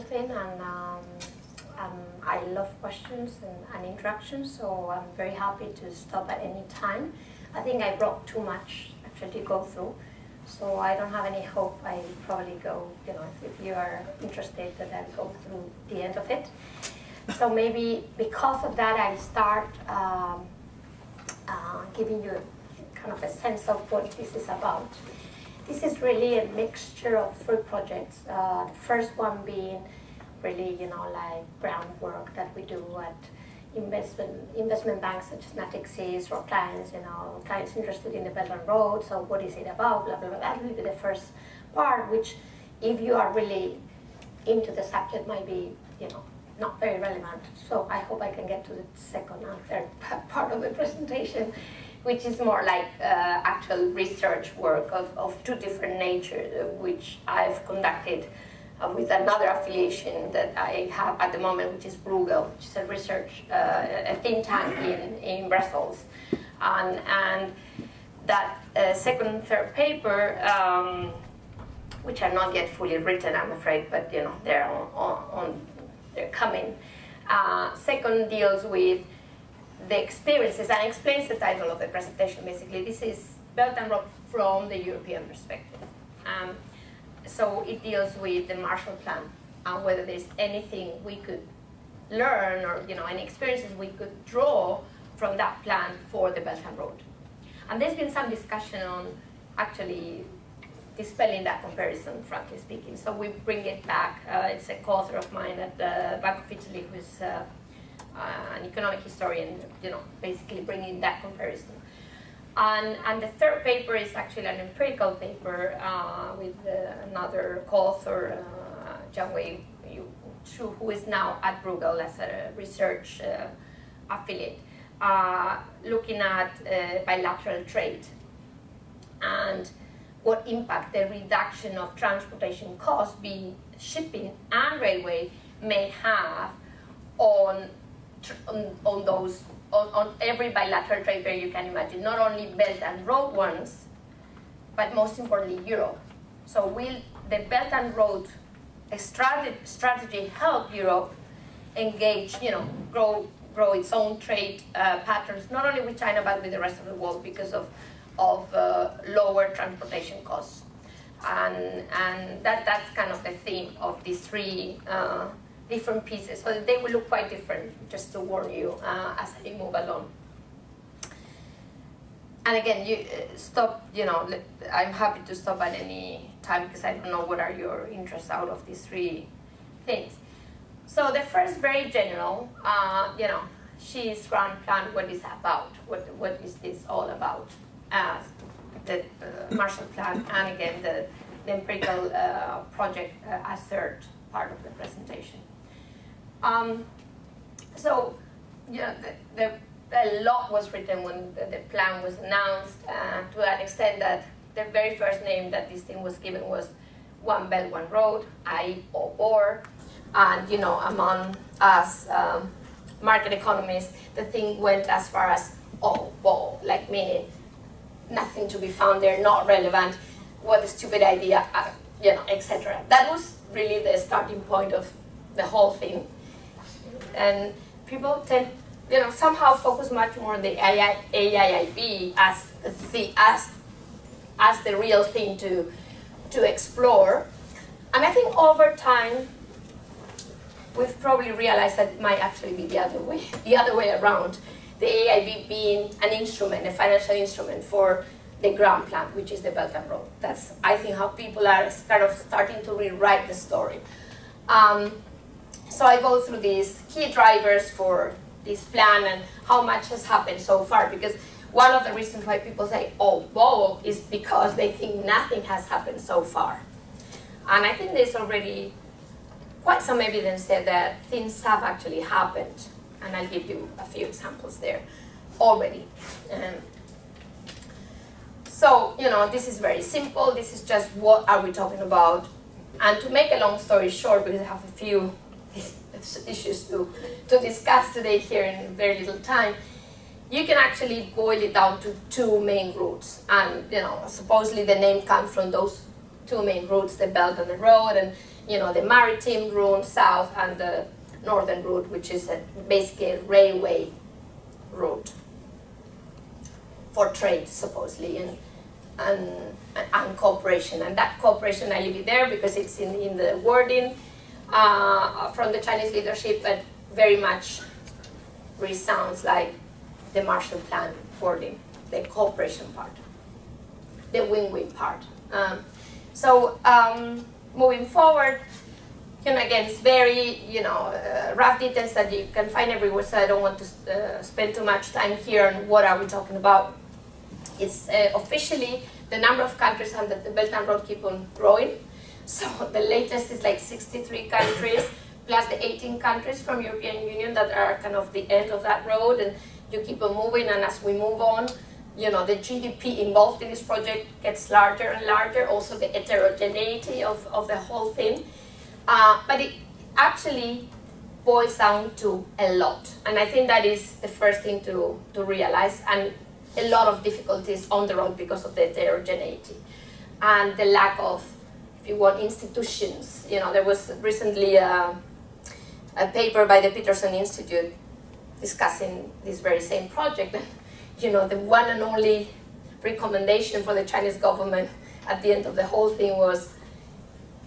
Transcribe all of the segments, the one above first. open, and I love questions and interactions, so I'm very happy to stop at any time. I think I brought too much actually to go through, so I don't have any hope. I probably go, you know, if you are interested, that I'll go through the end of it. So maybe because of that, I start giving you kind of a sense of what this is about. This is really a mixture of three projects. The first one being really, you know, like groundwork that we do at investment banks such as Natixis or clients, you know, clients interested in the Belt and Road. So what is it about? Blah, blah, blah. That will be the first part, which if you are really into the subject might be, you know, not very relevant. So I hope I can get to the second and third part of the presentation, which is more like actual research work of two different natures, which I've conducted with another affiliation that I have at the moment, which is Bruegel, which is a research, a think tank in Brussels. And that second and third paper, which are not yet fully written, I'm afraid, but you know, they're on they're coming. Second deals with the experiences, and explains the title of the presentation, basically. This is Belt and Road from the European perspective. So it deals with the Marshal Plan and whether there's anything we could learn or, you know, any experiences we could draw from that plan for the Belt and Road. And there's been some discussion on actually dispelling that comparison, frankly speaking. So we bring it back. It's a co-author of mine at the Bank of Italy, who's an economic historian, you know, basically bringing that comparison. And the third paper is actually an empirical paper with another co-author, Jiang Wei, who is now at Bruegel as a research affiliate, looking at bilateral trade and what impact the reduction of transportation costs, being shipping and railway, may have on those. On every bilateral trade fair you can imagine, not only Belt and Road ones, but most importantly Europe. So will the Belt and Road strategy help Europe engage, you know, grow its own trade patterns, not only with China but with the rest of the world because of lower transportation costs? And that's kind of the theme of these three different pieces, so they will look quite different, just to warn you, as I move along. And again, you stop, you know, I'm happy to stop at any time because I don't know what are your interests out of these three things. So the first, very general, you know, she's grand plan, what is about, what is this all about, the Marshall Plan, and again, the empirical project as third part of the presentation. So, you know, a lot was written when the plan was announced, to an extent that the very first name that this thing was given was One Belt, One Road, AIIB. And, you know, among us market economists, the thing went as far as AIIB, like meaning nothing to be found there, not relevant, what a stupid idea, you know, etc. That was really the starting point of the whole thing. And people tend, you know, somehow focus much more on the AIIB as the real thing to explore. And I think over time, we've probably realized that it might actually be the other way around. The AIIB being an instrument, a financial instrument for the ground plan, which is the Belt and Road. That's, I think, how people are kind of starting to rewrite the story. So I go through these key drivers for this plan and how much has happened so far, because one of the reasons why people say, oh, whoa, is because they think nothing has happened so far. And I think there's already quite some evidence there that things have actually happened. And I'll give you a few examples there already. So, you know, this is very simple. This is just what are we talking about. And to make a long story short, because I have a few issues to discuss today here in very little time, you can actually boil it down to two main routes. And, you know, supposedly the name comes from those two main routes, the Belt and the Road. And the maritime route south and the northern route, which is basically a railway route for trade, supposedly, and cooperation. And that cooperation, I leave it there because it's in the wording from the Chinese leadership, but very much resounds like the Marshall Plan wording, the cooperation part, the win-win part. Moving forward, again, it's very, rough details that you can find everywhere, so I don't want to spend too much time here on what are we talking about. It's officially the number of countries under the Belt and Road keep on growing. So the latest is like 63 countries, plus the 18 countries from European Union that are kind of the end of that road, and you keep on moving, and as we move on, the GDP involved in this project gets larger and larger, also the heterogeneity of the whole thing. But it actually boils down to a lot. And I think that is the first thing to realize, and a lot of difficulties on the road because of the heterogeneity and the lack of, if you want, institutions. There was recently a paper by the Peterson Institute discussing this very same project. The one and only recommendation for the Chinese government at the end of the whole thing was,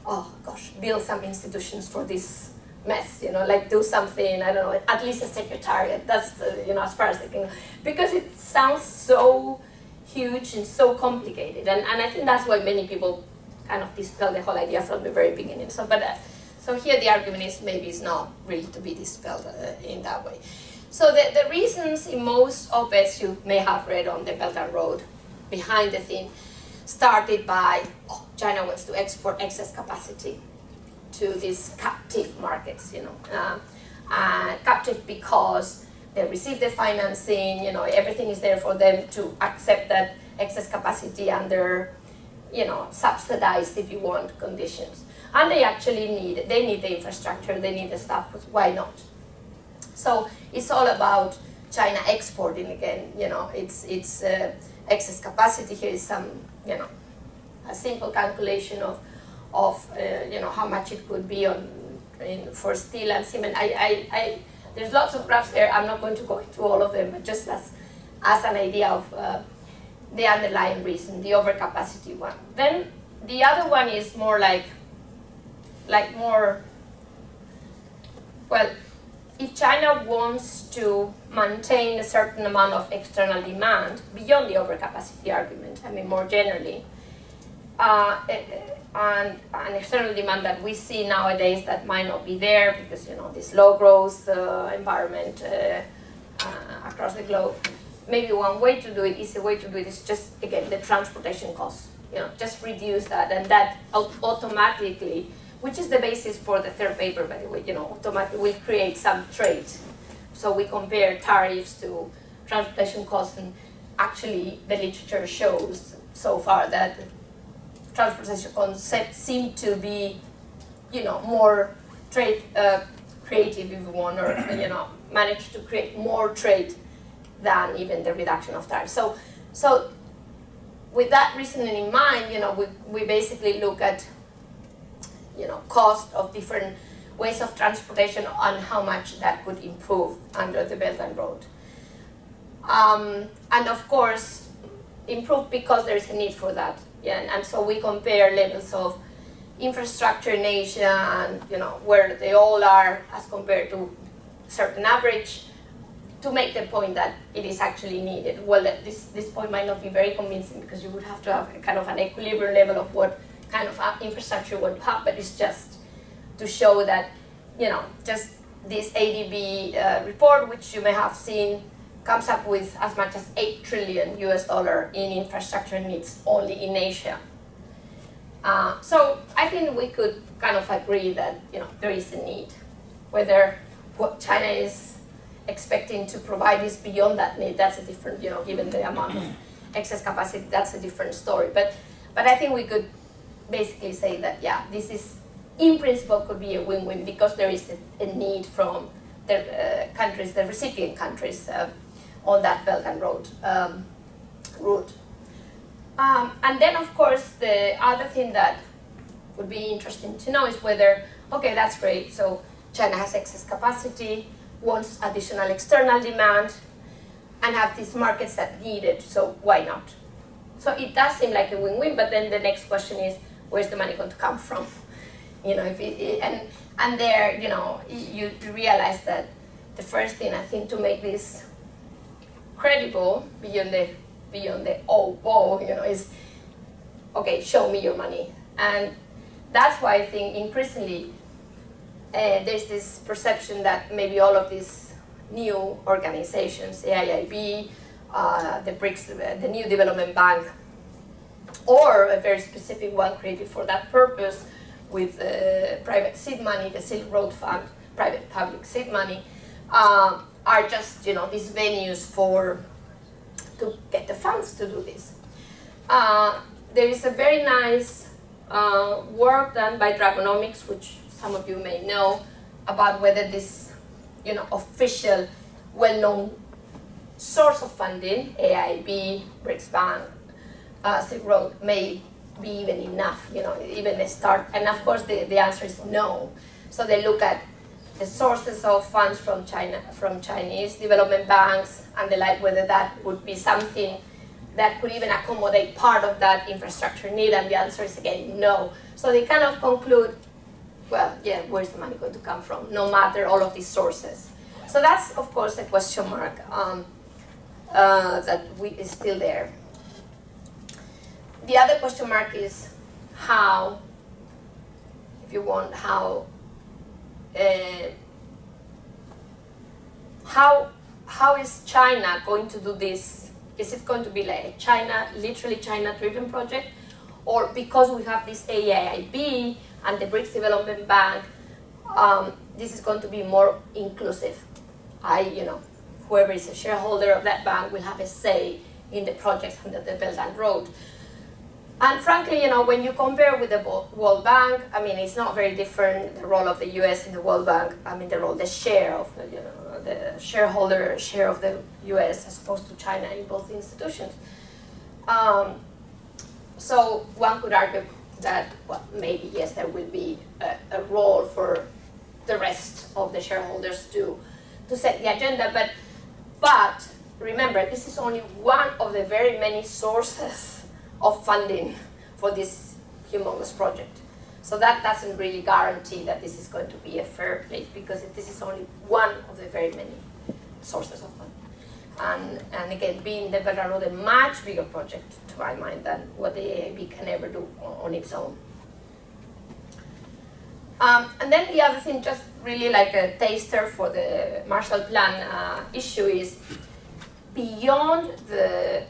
oh gosh, build some institutions for this mess, like do something, I don't know, at least a secretariat, that's, as far as I can, because it sounds so huge and so complicated, and I think that's why many people kind of dispel the whole idea from the very beginning. So, so here the argument is maybe it's not really to be dispelled in that way. So the reasons in most op-eds you may have read on the Belt and Road behind the theme started by, oh, China wants to export excess capacity to these captive markets, captive because they receive the financing, everything is there for them to accept that excess capacity under, subsidized, if you want, conditions. And they actually need the infrastructure, they need the stuff, but why not? So it's all about China exporting again. It's excess capacity. Here is some, a simple calculation of how much it could be for steel and cement. There's lots of graphs there. I'm not going to go into all of them, but just as an idea of the underlying reason, the overcapacity one. Then the other one is more like more, well, if China wants to maintain a certain amount of external demand beyond the overcapacity argument, I mean more generally, and an external demand that we see nowadays that might not be there because this low growth environment across the globe, maybe one way to do it, easy way to do it, is just again the transportation costs. Just reduce that, and that automatically, which is the basis for the third paper, by the way, automatically we create some trade. So we compare tariffs to transportation costs, and actually the literature shows so far that transportation concepts seem to be, more trade creative, if you want, or, manage to create more trade than even the reduction of tariffs. So with that reasoning in mind, we basically look at cost of different ways of transportation and how much that could improve under the Belt and Road. And of course, improve because there's a need for that. Yeah, and so we compare levels of infrastructure in Asia and where they all are as compared to a certain average to make the point that it is actually needed. Well, this point might not be very convincing because you would have to have a kind of an equilibrium level of what kind of infrastructure would have, but it's just to show that, just this ADB report, which you may have seen, comes up with as much as $8 trillion in infrastructure needs only in Asia. So I think we could kind of agree that, there is a need. Whether what China is expecting to provide is beyond that need, that's a different, given the amount of excess capacity, that's a different story. But I think we could basically say that, yeah, this is, in principle, could be a win-win because there is a need from the countries, the recipient countries on that Belt and Road route. And then, of course, the other thing that would be interesting to know is whether, okay, that's great, so China has excess capacity, wants additional external demand, and have these markets that need it, so why not? So it does seem like a win-win, but then the next question is, where's the money going to come from? You know, if it, and there, you know, you realize that the first thing I think to make this credible beyond the oh, you know, is okay, show me your money. And that's why I think increasingly there's this perception that maybe all of these new organizations, AIIB, the BRICS, the New Development Bank, or a very specific one created for that purpose with private seed money, the Silk Road Fund, private public seed money, are just, you know, these venues for to get the funds to do this. There is a very nice work done by Dragonomics, which some of you may know, about whether this, you know, official, well-known source of funding, AIIB, BRICS Bank, Silk Road, may be even enough, you know, even a start. And of course, the answer is no. So they look at the sources of funds from China, from Chinese development banks and the like, whether that would be something that could even accommodate part of that infrastructure need, and the answer is again no. So they kind of conclude, well, yeah, where's the money going to come from, no matter all of these sources. So that's, of course, a question mark that is still there. The other question mark is how, if you want, how is China going to do this? Is it going to be like a China, literally China-driven project? Or because we have this AIIB and the BRICS Development Bank, this is going to be more inclusive. You know, whoever is a shareholder of that bank will have a say in the projects under the Belt and Road. And frankly, you know, when you compare with the World Bank, I mean, it's not very different, the role of the U.S. in the World Bank, I mean, the role, the share of, you know, the shareholder share of the U.S. as opposed to China in both institutions. So one could argue that, well, maybe, yes, there will be a role for the rest of the shareholders to set the agenda, but remember, this is only one of the very many sources of funding for this humongous project. So that doesn't really guarantee that this is going to be a fair place, because this is only one of the very many sources of funding. And again, being the Belt and Road, a much bigger project to my mind than what the AIIB can ever do on its own. And then the other thing, just really like a taster for the Marshall Plan issue, is beyond the,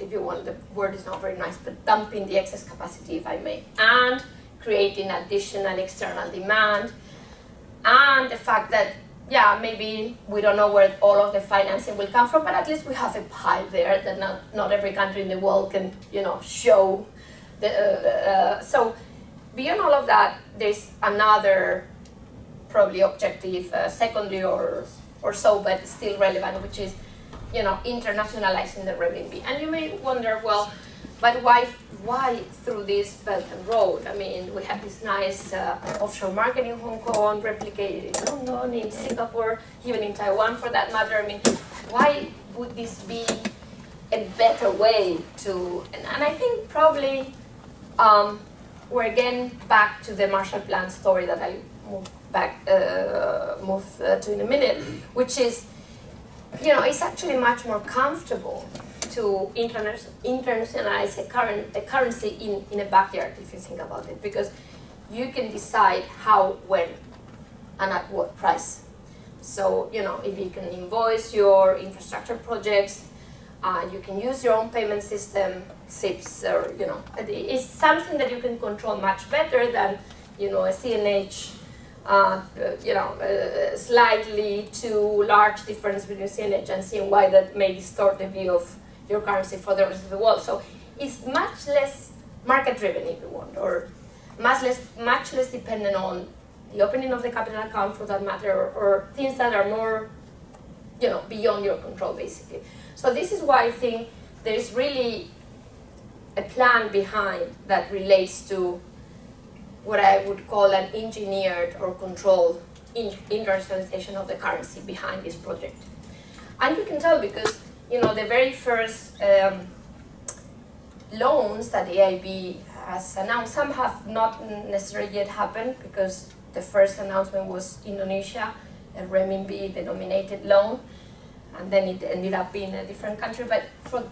if you want, the word is not very nice, but dumping the excess capacity, if I may, and creating additional external demand, and the fact that, yeah, maybe we don't know where all of the financing will come from, but at least we have a pie there that not every country in the world can, you know, show. So beyond all of that, there's another probably objective, secondary or so, but still relevant, which is, you know, internationalizing the renminbi. And you may wonder, well, but why through this Belt and Road? I mean, we have this nice offshore market in Hong Kong, replicated in London, in Singapore, even in Taiwan for that matter. I mean, why would this be a better way to, and I think probably we're again back to the Marshall Plan story that I move to in a minute, which is, you know, it's actually much more comfortable to internationalize a currency in a backyard, if you think about it, because you can decide how, when, and at what price. So, you know, if you can invoice your infrastructure projects, you can use your own payment system, CIPS, or, you know, it's something that you can control much better than, you know, a CNH. You know, slightly too large difference between CNH and CNY that may distort the view of your currency for the rest of the world. So it's much less market-driven, if you want, or much less dependent on the opening of the capital account, for that matter, or things that are more, you know, beyond your control, basically. So this is why I think there is really a plan behind that relates to what I would call an engineered or controlled internationalization of the currency behind this project. And you can tell because, you know, the very first loans that the AIIB has announced, some have not necessarily yet happened because the first announcement was Indonesia, a renminbi denominated loan, and then it ended up being a different country. But for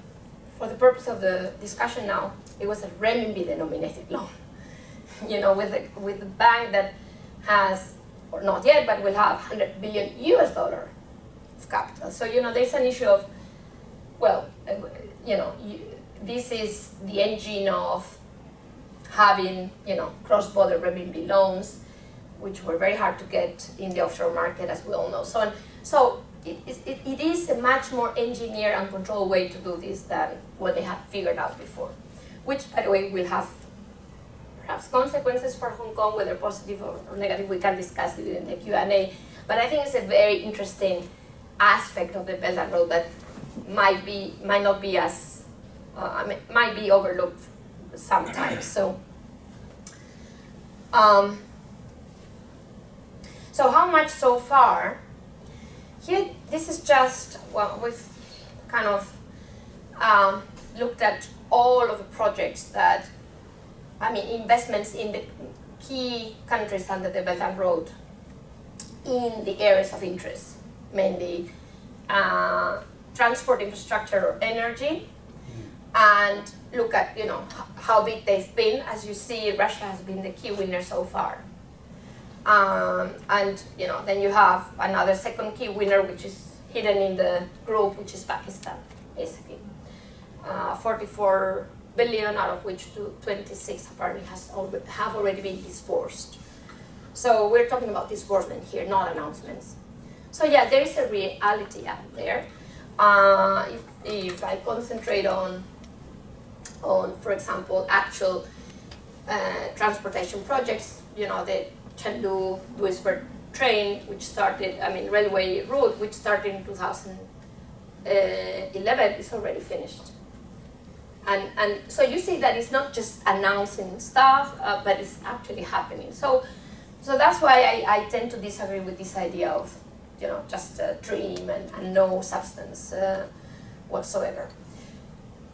the purpose of the discussion now, it was a renminbi denominated loan, you know, with the bank that has, or not yet, but will have $100 billion of capital. So, you know, there's an issue of, well, you know, this is the engine of having, you know, cross-border renminbi loans, which were very hard to get in the offshore market, as we all know. So it is a much more engineered and controlled way to do this than what they had figured out before, which, by the way, will have perhaps consequences for Hong Kong, whether positive or negative. We can discuss it in the Q&A. But I think it's a very interesting aspect of the Belt and Road that might be overlooked sometimes. So. So how much so far? Here, this is just, well, we've kind of looked at all of the projects that, I mean, investments in the key countries under the Belt and Road in the areas of interest, mainly transport infrastructure or energy, and look at, you know, how big they've been. As you see, Russia has been the key winner so far. And you know, then you have another second key winner, which is hidden in the group, which is Pakistan, basically. 44 billion, out of which 26 apparently have already been disbursed. So we're talking about disbursement here, not announcements. So yeah, there is a reality out there. If I concentrate on, for example, actual transportation projects, you know, the Chengdu Duisburg train, which started, I mean, railway route, which started in 2011, is already finished. And so you see that it's not just announcing stuff, but it's actually happening. So that's why I tend to disagree with this idea of, you know, just a dream and no substance whatsoever.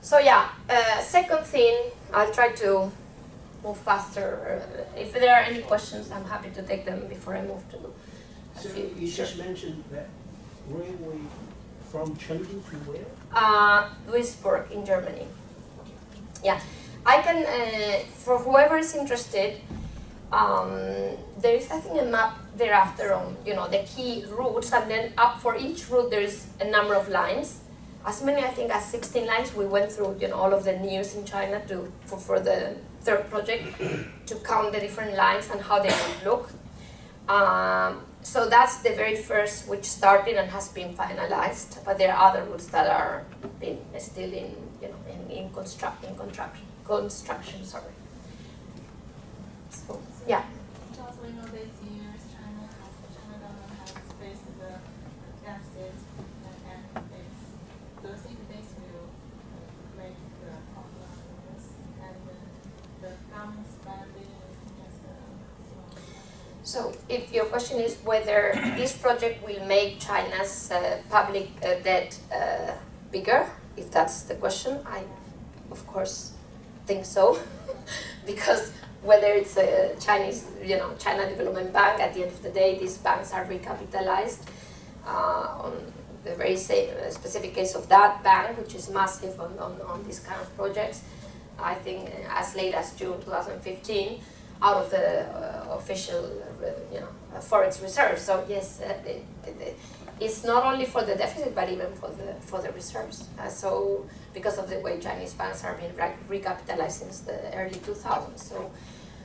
So yeah, second thing, I'll try to move faster. If there are any questions, I'm happy to take them before I move to a few. So you just mentioned that railway from Chengdu to where? Duisburg in Germany. Yeah, I can, for whoever is interested, there is, I think, a map thereafter on, you know, the key routes, and then up for each route there is a number of lines. As many, I think, as 16 lines. We went through, you know, all of the news in China for the third project to count the different lines and how they would look. So that's the very first, which started and has been finalized. But there are other routes that are still in, you know, in construction. Sorry. So yeah. Because we know this year, China government has faced the deficit, and it's, do you think this will break the problem and the government spending? So if your question is whether this project will make China's public debt bigger, if that's the question, I of course think so, because whether it's a Chinese, you know, China Development Bank, at the end of the day, these banks are recapitalized. On the very specific case of that bank, which is massive on these kind of projects, I think as late as June 2015, out of the official, you know, forex reserves. So yes, it's not only for the deficit, but even for the reserves. So because of the way Chinese banks are being recapitalized since the early 2000s.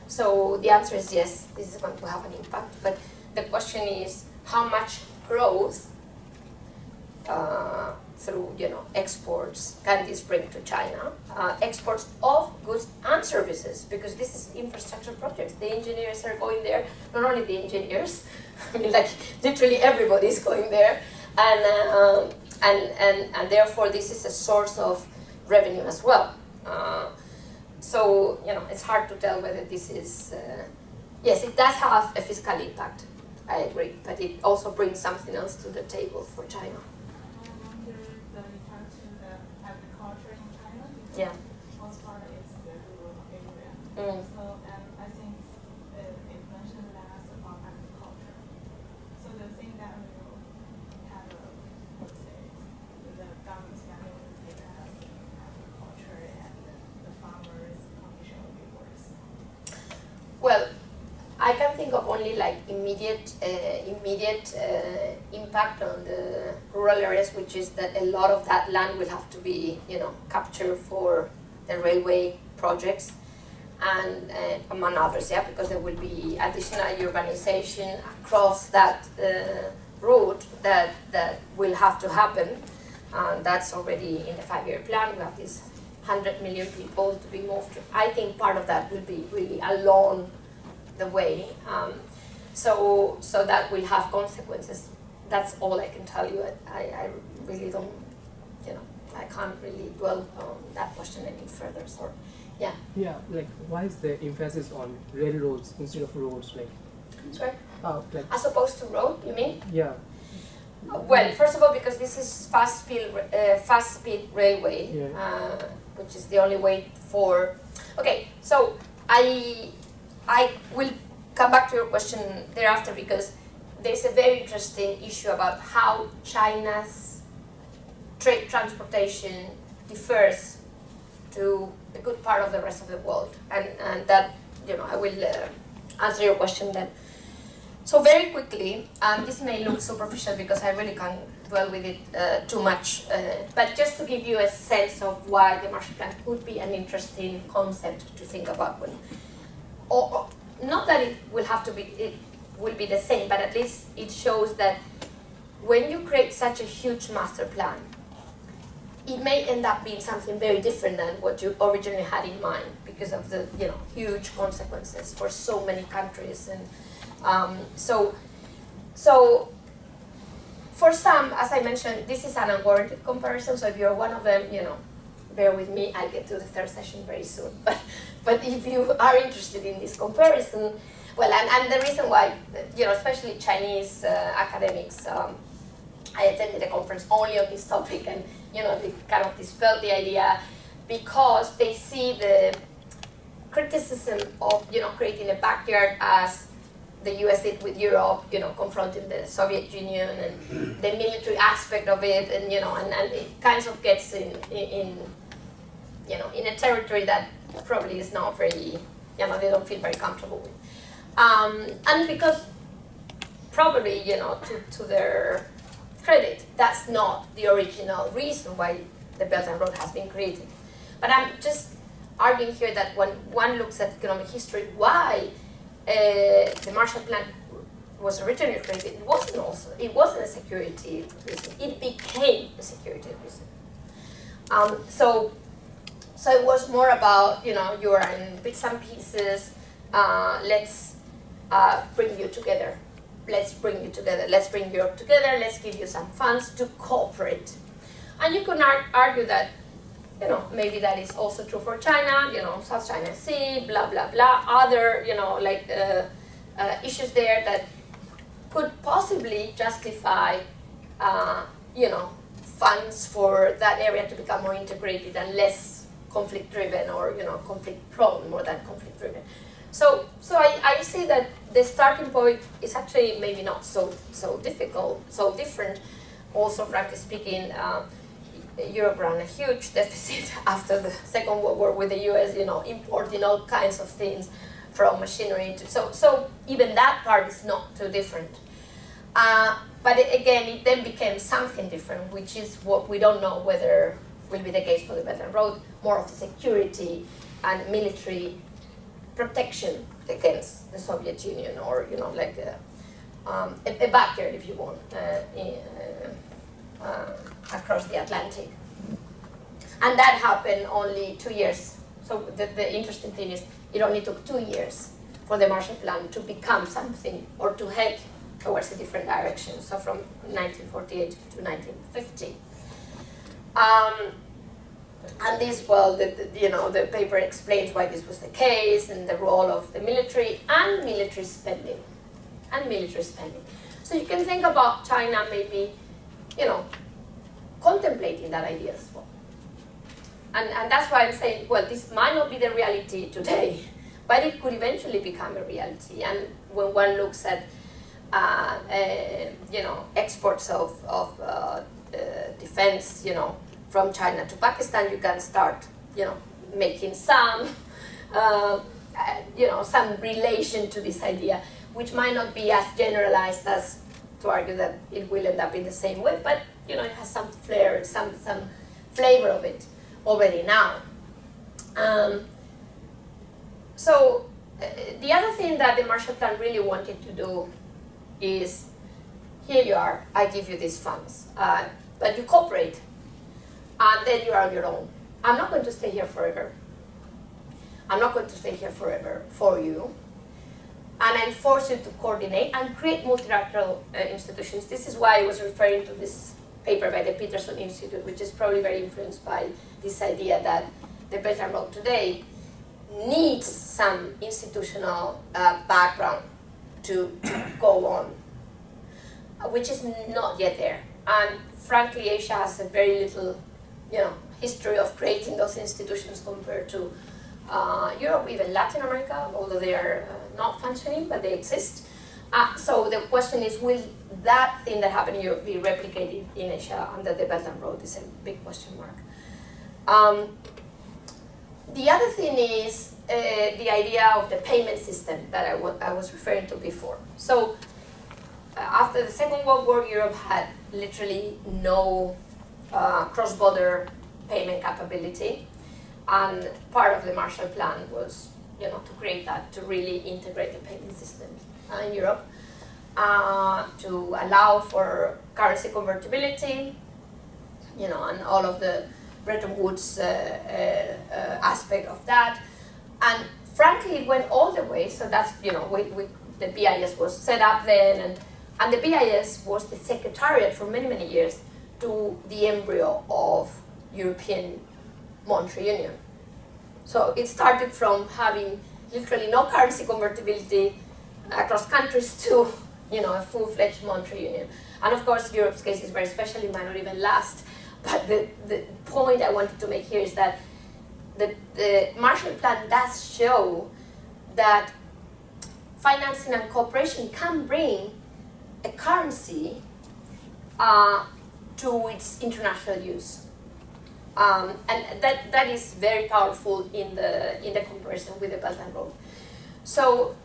So the answer is yes, this is going to have an impact. But the question is how much growth through, you know, exports can this bring to China? Exports of goods and services, because this is infrastructure projects. The engineers are going there, not only the engineers, I mean, like literally everybody is going there, and therefore this is a source of revenue as well. So, you know, it's hard to tell whether this is, yes, it does have a fiscal impact, I agree, but it also brings something else to the table for China. There is the return to the agriculture in China, because most part is the rural area. So, and I think it mentioned last about agriculture. So the thing that will have, let's say, the government value will take us in agriculture and the farmers' condition will be worse. Well, I can think of only like immediate impact on the rural areas, which is that a lot of that land will have to be, you know, captured for the railway projects and among others, yeah, because there will be additional urbanization across that route that will have to happen, and that's already in the 5-year plan. We have these 100 million people to be moved. I think part of that will be really along the way, so that will have consequences. That's all I can tell you. I really don't, you know, I can't really dwell on that question any further. So, yeah. Yeah, like why is the emphasis on railroads instead of roads? Like, sorry. Like, as opposed to road, you mean? Yeah. Well, first of all, because this is fast speed railway, yeah. Which is the only way for. Okay, so I will come back to your question thereafter, because there's a very interesting issue about how China's trade transportation differs to a good part of the rest of the world, and that, you know, I will answer your question then. So very quickly, this may look superficial because I really can't dwell with it too much, but just to give you a sense of why the Marshall Plan could be an interesting concept to think about when. Or not that it will have to be, it will be the same, but at least it shows that when you create such a huge master plan, it may end up being something very different than what you originally had in mind because of the, you know, huge consequences for so many countries. And so for some, as I mentioned, this is an unwarranted comparison. So if you're one of them, you know, bear with me, I'll get to the third session very soon. But if you are interested in this comparison, well, and the reason why, you know, especially Chinese academics, I attended a conference only on this topic, and, you know, they kind of dispelled the idea because they see the criticism of, you know, creating a backyard as the US did with Europe, you know, confronting the Soviet Union and the military aspect of it, and, you know, and it kind of gets in you know, in a territory that probably is not very, you know, they don't feel very comfortable with. And because probably, you know, to their credit, that's not the original reason why the Belt and Road has been created. But I'm just arguing here that when one looks at economic history, why the Marshall Plan was originally created, it wasn't a security reason. It became a security reason. So it was more about, you know, you are in bits and pieces, let's bring you together. Let's bring you together. Let's bring Europe together. Let's give you some funds to cooperate. And you can argue that, you know, maybe that is also true for China, you know, South China Sea, blah, blah, blah, other, you know, like issues there that could possibly justify, you know, funds for that area to become more integrated and less conflict-driven, or, you know, conflict-prone more than conflict-driven. So I see that the starting point is actually maybe not so difficult, so different. Also, frankly speaking, Europe ran a huge deficit after the Second World War with the U.S., you know, importing all kinds of things from machinery. So even that part is not too different. But again, it then became something different, which is what we don't know whether will be the case for the Belt and Road, more of security and military protection against the Soviet Union, or, you know, like a backyard, if you want, across the Atlantic. And that happened only 2 years. So the interesting thing is it only took 2 years for the Marshall Plan to become something, or to head towards a different direction. So from 1948 to 1950. And this, well, the paper explains why this was the case and the role of the military and military spending. So you can think about China maybe, contemplating that idea as well. And that's why I'm saying, well, this might not be the reality today, but it could eventually become a reality. And when one looks at, exports of defense, from China to Pakistan, you can start, making some, some relation to this idea, which might not be as generalized as to argue that it will end up in the same way, but it has some flair, some flavor of it already now. So the other thing that the Marshall Plan really wanted to do is, here you are, I give you these funds, but you cooperate. And then you are on your own. I'm not going to stay here forever. I'm not going to stay here forever for you. And I force you to coordinate and create multilateral institutions. This is why I was referring to this paper by the Peterson Institute, which is probably very influenced by this idea that the Belt and Road today needs some institutional background to go on, which is not yet there. And frankly, Asia has a very little history of creating those institutions compared to Europe, even Latin America, although they are not functioning, but they exist. So the question is, will that thing that happened in Europe be replicated in Asia under the Belt and Road? Is a big question mark. The other thing is the idea of the payment system that I was referring to before. So after the Second World War, Europe had literally no cross-border payment capability, and part of the Marshall Plan was, to create that, to really integrate the payment system in Europe, to allow for currency convertibility, and all of the Bretton Woods aspect of that. And frankly, it went all the way. So that's, the BIS was set up then, and the BIS was the secretariat for many, many years to the embryo of European monetary union. So it started from having literally no currency convertibility across countries to, a full-fledged monetary union. And of course, Europe's case is very special, it might not even last. But the point I wanted to make here is that the Marshall Plan does show that financing and cooperation can bring a currency to its international use, and that is very powerful in the comparison with the Belt and Road. So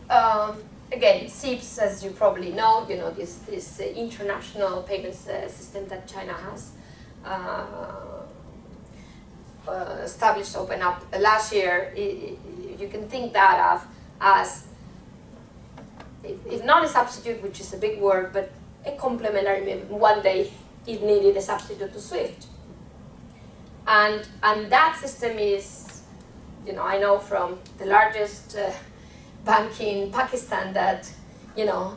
again, CIPS, as you probably know, this international payments system that China has established, opened up last year. You can think that of as, if not a substitute, which is a big word, but a complementary, maybe one day it needed a substitute to SWIFT. And that system is, I know from the largest bank in Pakistan that,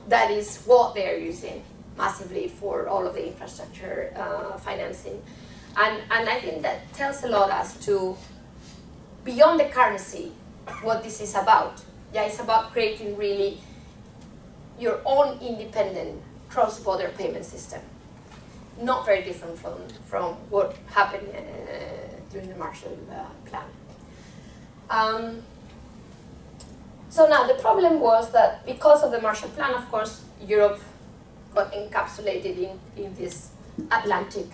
that is what they're using massively for all of the infrastructure financing. And I think that tells a lot as to, beyond the currency, what this is about. Yeah, it's about creating really your own independent cross-border payment system. Not very different from what happened during the Marshall Plan. So now the problem was that because of the Marshall Plan, of course, Europe got encapsulated in this Atlantic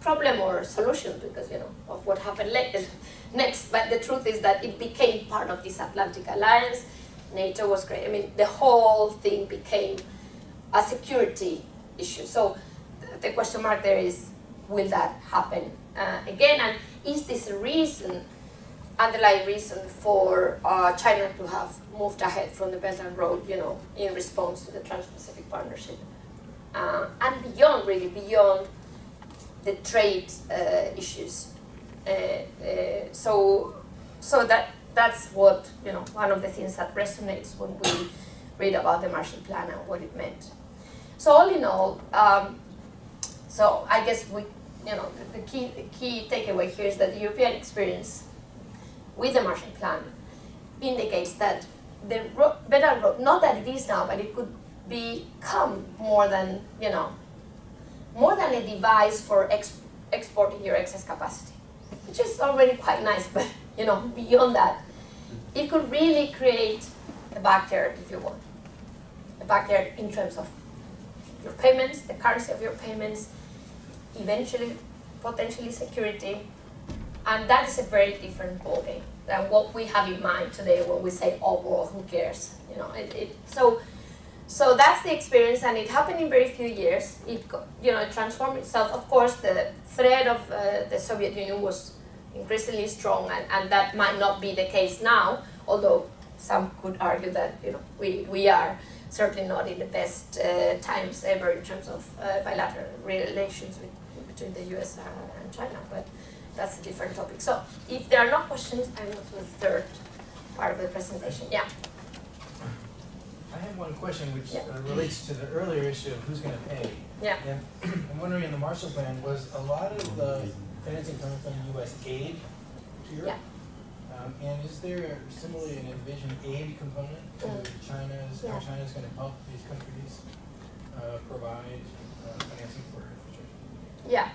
problem or solution because of what happened next. But the truth is that it became part of this Atlantic alliance. NATO was great. I mean, the whole thing became a security issue. So the question mark there is, will that happen again? And is this a reason, underlying reason for China to have moved ahead from the Belt and Road, in response to the Trans-Pacific Partnership? And beyond, really, beyond the trade issues. So that's what, one of the things that resonates when we read about the Marshall Plan and what it meant. So all in all, so I guess you know, the key takeaway here is that the European experience with the Marshall Plan indicates that the Belt and Road, not that it is now, but it could become more than, you know, more than a device for exporting your excess capacity, which is already quite nice, but, you know, beyond that, it could really create a backyard, if you want, a backyard in terms of your payments, the currency of your payments, eventually, potentially security, and that is a very different ballgame than what we have in mind today when we say, oh, well, who cares? You know, so that's the experience, and it happened in very few years. It, you know, it transformed itself. Of course, the threat of the Soviet Union was increasingly strong, and that might not be the case now, although some could argue that, you know, we are certainly not in the best times ever in terms of bilateral relations between the US and China, but that's a different topic. So if there are no questions, I move to the third part of the presentation. Yeah. I have one question which relates to the earlier issue of who's going to pay. Yeah. And I'm wondering, in the Marshall Plan, was a lot of the financing coming from U.S. aid to Europe? Yeah. And is there similarly an envisioned aid component to how China's going to help these countries provide financing for infrastructure? Yeah.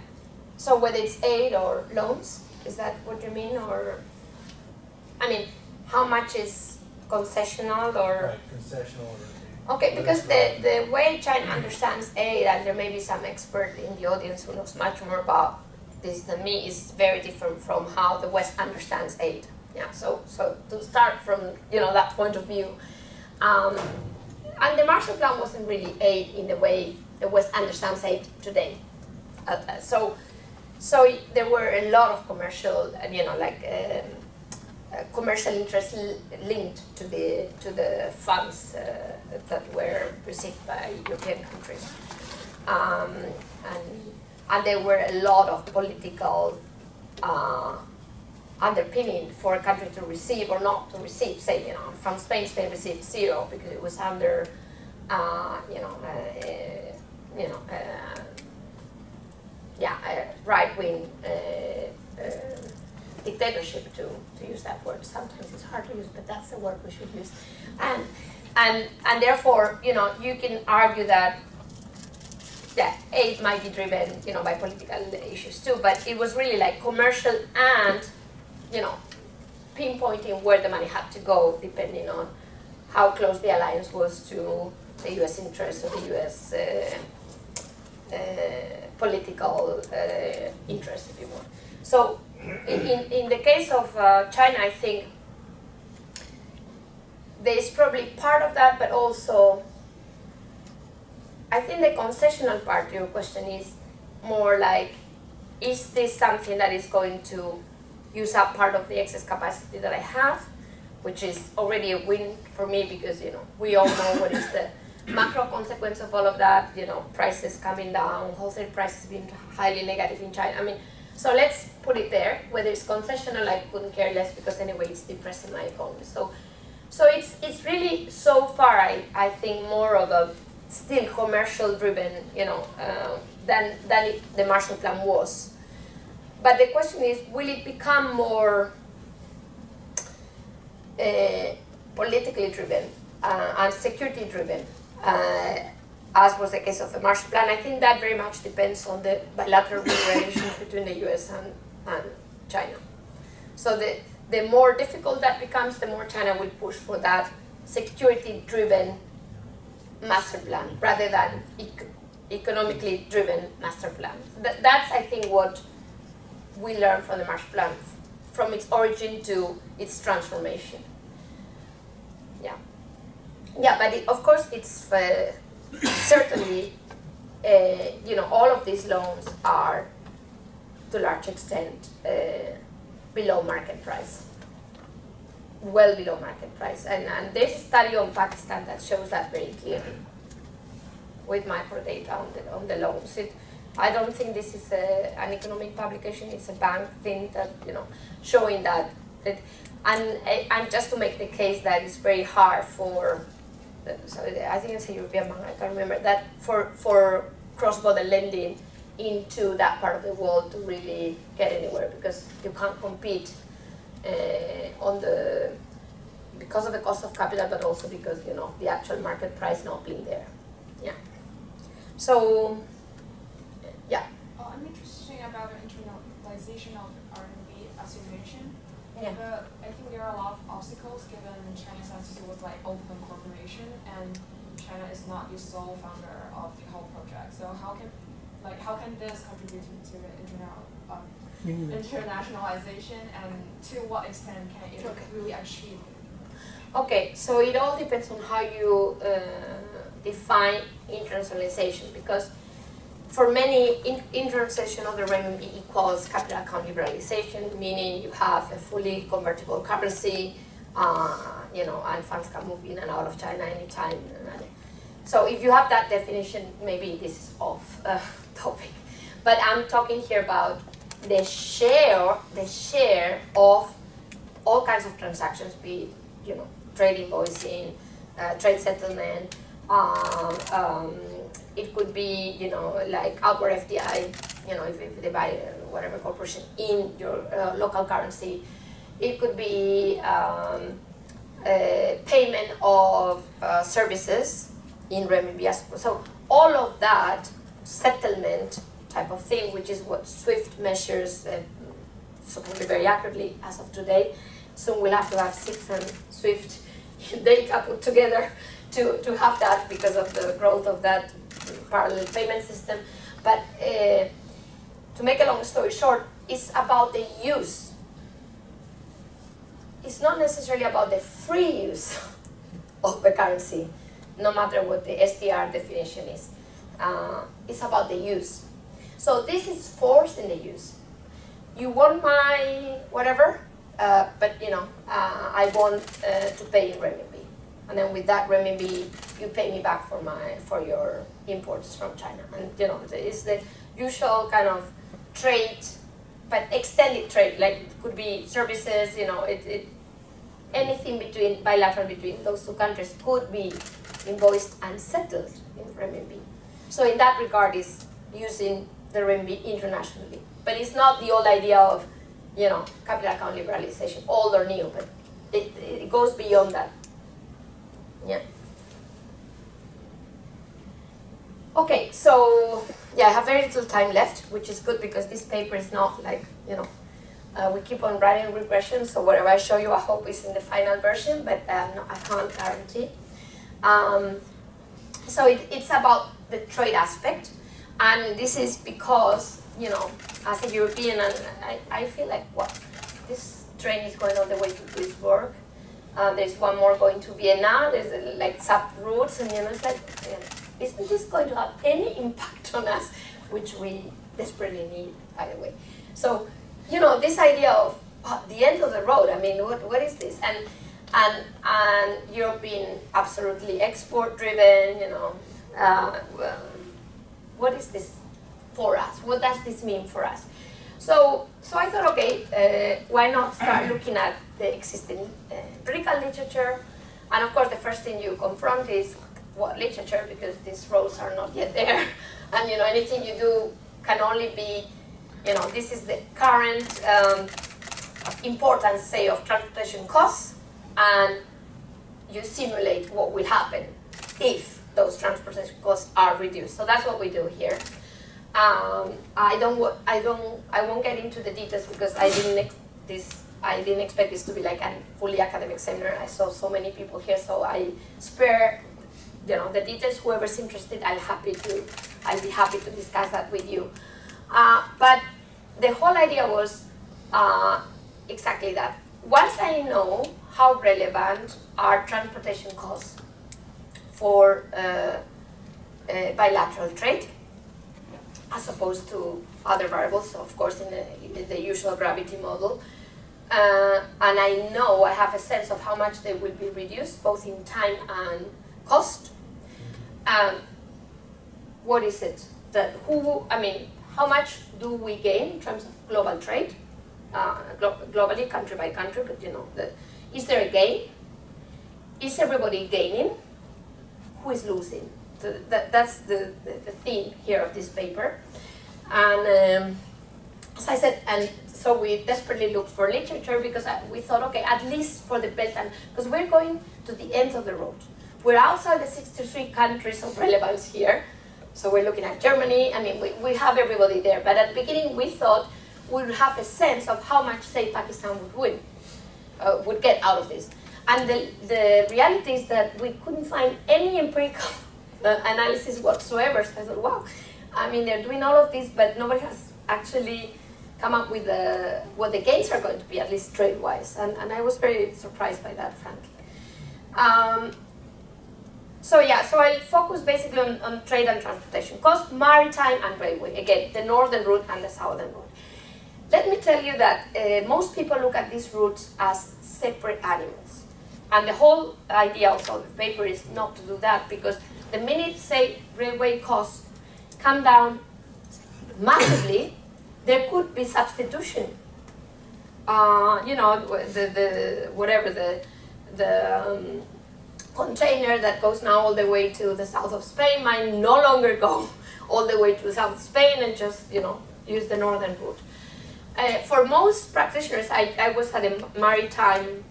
So whether it's aid or loans, is that what you mean? Or, I mean, how much is concessional or? Right, concessional or. Okay, because the way China understands aid, and there may be some expert in the audience who knows much more about this than me, is very different from how the West understands aid. Yeah, so to start from, you know, that point of view, and the Marshall Plan wasn't really aid in the way the West understands aid today. So there were a lot of commercial, you know, like commercial interests linked to the funds that were received by European countries, and there were a lot of political underpinning for a country to receive or not to receive. Say, you know, from Spain, Spain received zero because it was under, right-wing dictatorship, to use that word. Sometimes it's hard to use, but that's the word we should use. And therefore, you know, you can argue that aid might be driven, you know, by political issues too, but it was really like commercial and, you know, pinpointing where the money had to go depending on how close the alliance was to the U.S. interests or the U.S. political interest, if you want. So in the case of China, I think there is probably part of that, but also I think the concessional part of your question is more like, is this something that is going to use up part of the excess capacity that I have, which is already a win for me because, you know, we all know what is the macro consequence of all of that, you know, prices coming down, wholesale prices being highly negative in China. I mean, so let's put it there. Whether it's concessional, I couldn't care less because anyway, it's depressing my economy. So it's really, so far, I think more of a still commercial driven, you know, than the Marshall Plan was. But the question is, will it become more politically driven and security driven? As was the case of the Marshall Plan, I think that very much depends on the bilateral relations between the U.S. and China. So the more difficult that becomes, the more China will push for that security-driven master plan rather than economically-driven master plan. That's, I think, what we learn from the Marshall Plan, from its origin to its transformation. Yeah. Yeah, but of course it's certainly, you know, all of these loans are to a large extent below market price, well below market price. And there's a study on Pakistan that shows that very clearly with microdata on the loans. I don't think this is an economic publication, it's a bank thing that, you know, showing that. And just to make the case that it's very hard for, so I think it's a European bank, I can't remember, that for cross-border lending, into that part of the world to really get anywhere, because you can't compete because of the cost of capital, but also because, you know, the actual market price not being there. Yeah. So, yeah. I'm interested about the internationalization of R&D, as you mentioned. Yeah. But I think there are a lot of obstacles given China's attitude with like open corporation, and China is not the sole founder of the whole project. So how can this contribute to the internationalization, and to what extent can it really achieve? Okay, so it all depends on how you define internationalization, because for many, internationalization of the renminbi equals capital account liberalization, meaning you have a fully convertible currency, you know, and funds can move in and out of China anytime. So if you have that definition, maybe this is off topic. But I'm talking here about the share of all kinds of transactions, be it, you know, trade invoicing, trade settlement, it could be, you know, like outward FDI, you know, if they buy whatever corporation in your local currency. It could be payment of services in renminbi. So all of that settlement type of thing, which is what SWIFT measures supposedly very accurately as of today. Soon we'll have to have SIPS and SWIFT data put together to have that, because of the growth of that parallel payment system. But to make a long story short, it's about the use. It's not necessarily about the free use of the currency, no matter what the SDR definition is. It's about the use. So this is forced in the use. You want my whatever, but you know, I want to pay in renminbi. And then with that renminbi, you pay me back for your imports from China. And you know, it's the usual kind of trade, but extended trade. Like it could be services, you know, anything between bilateral between those two countries could be invoiced and settled in renminbi. So in that regard, is using the renminbi internationally. But it's not the old idea of, you know, capital account liberalization, old or new, but it goes beyond that. Yeah. Okay, so yeah, I have very little time left, which is good, because this paper is not like, you know, we keep on writing regression, so whatever I show you, I hope is in the final version, but no, I can't guarantee. So it's about the trade aspect, and this is because, you know, as a European, and I feel like, what, this train is going all the way to Duisburg. There's one more going to Vienna. There's like sub routes, and you know, it's like, isn't this going to have any impact on us, which we desperately need, by the way? So, you know, this idea of the end of the road. I mean, what is this? And Europe being absolutely export-driven, you know, well, what is this for us? What does this mean for us? So I thought, okay, why not start looking at the existing political literature? And of course, the first thing you confront is what literature, because these roles are not yet there. And you know, anything you do can only be, you know, this is the current importance, say, of transportation costs, and you simulate what will happen if those transportation costs are reduced. So that's what we do here. I won't get into the details, because I didn't expect this to be like a fully academic seminar. I saw so many people here, so I spare, you know, the details. Whoever's interested, I'll be happy to discuss that with you. But the whole idea was exactly that. Once I know how relevant are transportation costs for bilateral trade, as opposed to other variables, of course, in the usual gravity model. And I know, I have a sense of how much they will be reduced, both in time and cost. What is it that, how much do we gain in terms of global trade? Globally, country by country, but you know, is there a gain? Is everybody gaining? Who is losing? So that's the theme here of this paper. And as I said, and so we desperately looked for literature because we thought, okay, at least for the Belt, because we're going to the end of the road. We're outside the 63 countries of relevance here. So we're looking at Germany. I mean, we have everybody there. But at the beginning, we thought we would have a sense of how much, say, Pakistan would win, would get out of this. And the reality is that we couldn't find any empirical analysis whatsoever. So I thought, wow, I mean, they're doing all of this, but nobody has actually come up with what the gains are going to be, at least trade-wise. And I was very surprised by that, frankly. So yeah, so I'll focus basically on trade and transportation costs, maritime and railway. Again, the northern route and the southern route. Let me tell you that most people look at these routes as separate animals. And the whole idea of the paper is not to do that, because the minute, say, railway costs come down massively, there could be substitution. You know, the container that goes now all the way to the south of Spain might no longer go all the way to the south of Spain and just, you know, use the northern route. For most practitioners, I was at a maritime,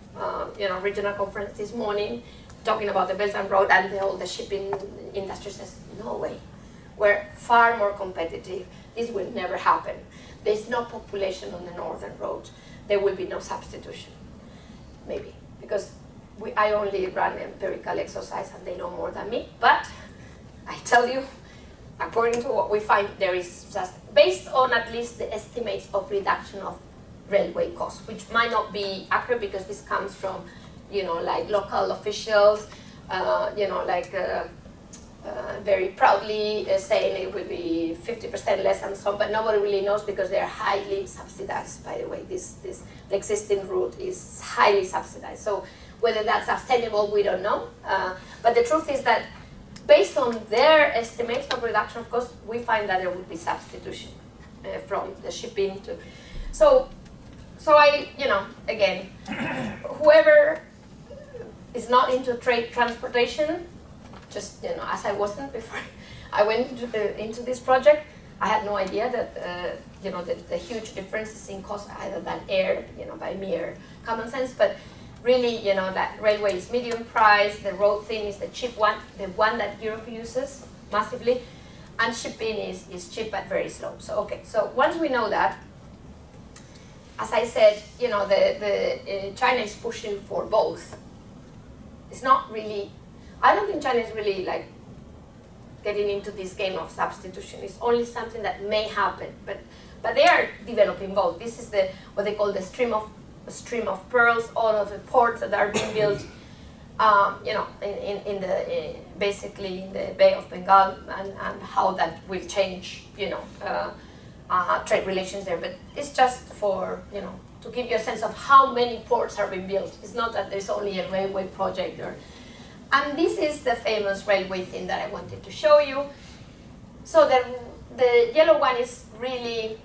you know, regional conference this morning, talking about the Belt and Road, and all the shipping industry says, no way. We're far more competitive. This will never happen. There's no population on the northern road. There will be no substitution, maybe, because I only run empirical exercise and they know more than me. But I tell you, according to what we find, there is just, based on at least the estimates of reduction of railway costs, which might not be accurate because this comes from, you know, like local officials, you know, like very proudly saying it will be 50% less and so on, but nobody really knows because they're highly subsidized, by the way. The existing route is highly subsidized. So whether that's sustainable, we don't know. But the truth is that based on their estimates of reduction of cost, we find that there would be substitution from the shipping to. So I, you know, again, whoever is not into trade transportation, just, you know, as I wasn't before I went into this project, I had no idea that, you know, the huge differences in cost either than air, you know, by mere common sense, but really, you know, that railway is medium price, the road thing is the cheap one, the one that Europe uses massively, and shipping is cheap but very slow. So, okay, so once we know that, as I said, you know, China is pushing for both. It's not really, I don't think China is really like getting into this game of substitution. It's only something that may happen, but they are developing both. This is what they call the stream of pearls, all of the ports that are being built, you know, basically in the Bay of Bengal, and how that will change, you know, trade relations there. But it's just for, you know, to give you a sense of how many ports are being built. It's not that there's only a railway project or, and this is the famous railway thing that I wanted to show you. So the yellow one is really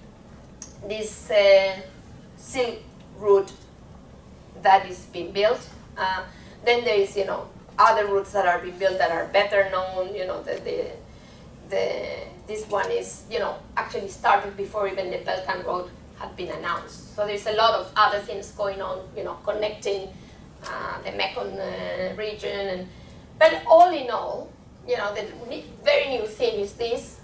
this Silk Road that is being built. Then there is, you know, other routes that are being built that are better known. You know, this one is, you know, actually started before even the Belt and Road had been announced. So there's a lot of other things going on, you know, connecting the Mekong region, but all in all, you know, the very new thing is this,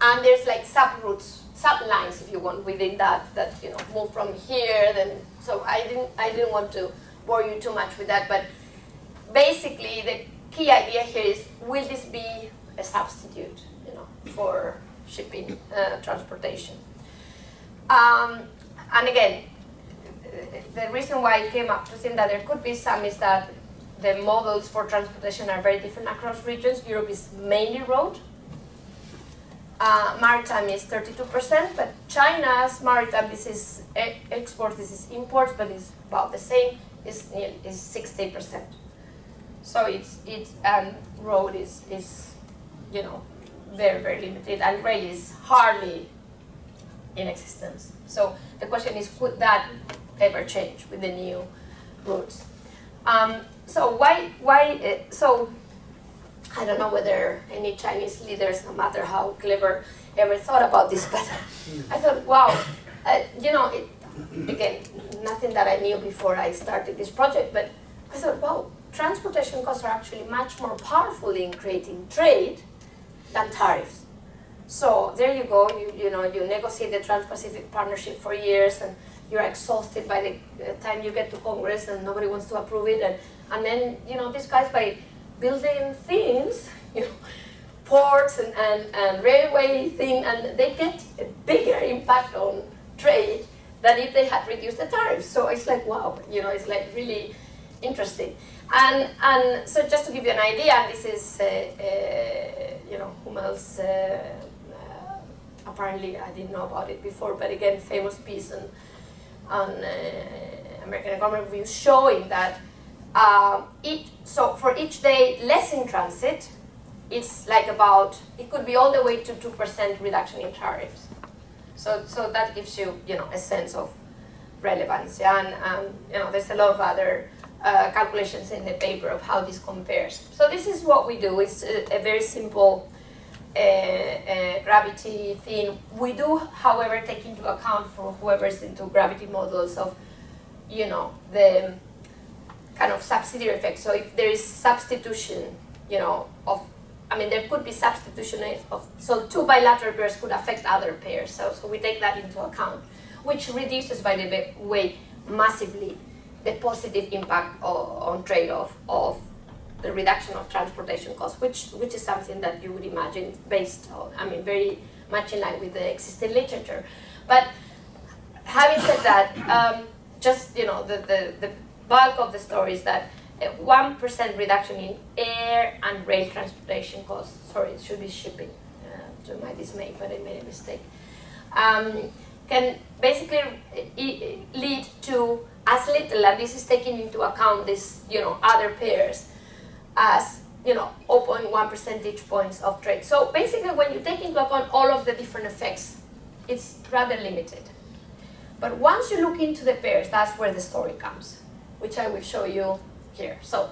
and there's like subroutes, sublines, if you want, within that you know move from here. Then so I didn't want to bore you too much with that, but basically the key idea here is: will this be a substitute, you know, for shipping transportation? And again, the reason why I came up to think that there could be some is that the models for transportation are very different across regions. Europe is mainly road. Maritime is 32%, but China's maritime, this is exports, this is imports, but it's about the same, is 60%. So it's and road is, you know, very, very limited, and rail is hardly in existence. So the question is, could that ever change with the new routes? So why? So I don't know whether any Chinese leaders, no matter how clever, ever thought about this, but I thought, wow, you know, again, nothing that I knew before I started this project, but I thought, wow, transportation costs are actually much more powerful in creating trade than tariffs. So there you go, you know, you negotiate the Trans-Pacific Partnership for years, and you're exhausted by the time you get to Congress, and nobody wants to approve it, and then, you know, these guys, by building things, you know, ports and railway thing, and they get a bigger impact on trade than if they had reduced the tariffs. So it's like, wow, you know, it's like really interesting. And so just to give you an idea, this is, you know, whom else, apparently I didn't know about it before, but again, famous piece on American Economic Review showing that so for each day less in transit, it's like about, it could be all the way to 2% reduction in tariffs. So that gives you, you know, a sense of relevance. Yeah? And you know, there's a lot of other calculations in the paper of how this compares. So this is what we do. It's a very simple gravity thing. We do, however, take into account for whoever's into gravity models of, you know, the kind of subsidiary effect. So if there is substitution, you know, of, I mean, there could be substitution of, so two bilateral pairs could affect other pairs. So we take that into account, which reduces, by the way, massively the positive impact on trade-off of the reduction of transportation costs, which is something that you would imagine based on, I mean, very much in line with the existing literature. But having said that, just, you know, the bulk of the story is that 1% reduction in air and rail transportation costs. Sorry, it should be shipping, to my dismay, but I made a mistake. Can basically lead to as little, and this is taking into account this, you know, other pairs, as, you know, 0.1 percentage points of trade. So basically, when you take into account all of the different effects, it's rather limited. But once you look into the pairs, that's where the story comes, which I will show you here. So